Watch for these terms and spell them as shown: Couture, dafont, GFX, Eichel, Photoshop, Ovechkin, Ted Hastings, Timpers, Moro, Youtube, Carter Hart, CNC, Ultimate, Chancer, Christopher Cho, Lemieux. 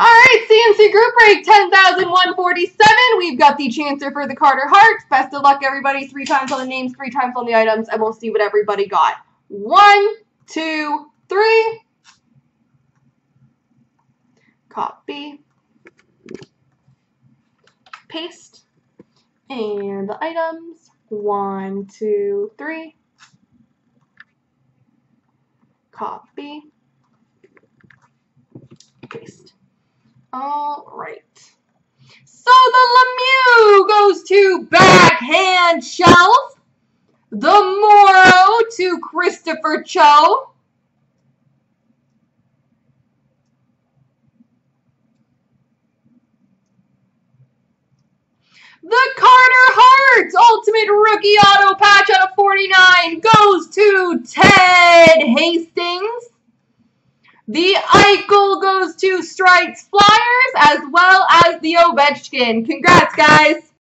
All right, CNC group break 10,147. We've got the chancer for the Carter Hart. Best of luck, everybody. 3 times on the names, 3 times on the items, and we'll see what everybody got. 1, 2, 3. Copy. Paste. And the items. 1, 2, 3. Copy. Paste. All right. So the Lemieux goes to backhand shelf. The Moro to Christopher Cho. The Carter Hart Ultimate Rookie Auto Patch out of 49 goes to Ted Hastings. The Eichel goes to Strikes Flyers, as well as the Ovechkin. Congrats, guys.